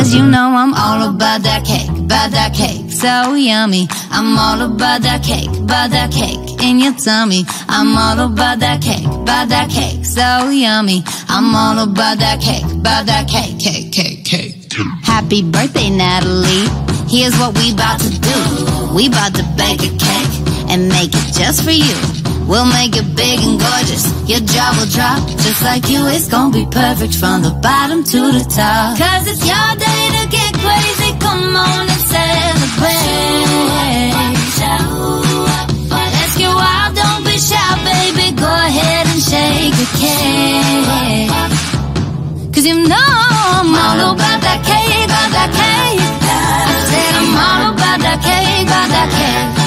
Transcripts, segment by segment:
Cause you know I'm all about that cake, so yummy. I'm all about that cake in your tummy. I'm all about that cake, so yummy. I'm all about that cake, cake, cake, cake. Happy birthday, Natalie. Here's what we about to do. We about to bake a cake and make it just for you. We'll make it big and gorgeous. Your jaw will drop just like you. It's gonna be perfect from the bottom to the top. Cause it's your day to get crazy. Come on and celebrate. Let's get wild, don't be shy, baby. Go ahead and shake a cake. Cause you know I'm all about that cake, about that cake. I said I'm all about that cake, about that cake.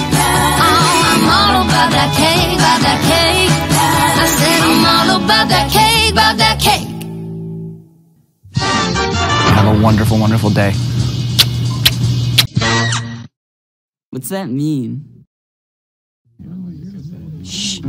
I'm all about that cake, about that cake. I said I'm all about that cake, about that cake. Have a wonderful, wonderful day. What's that mean? Shh.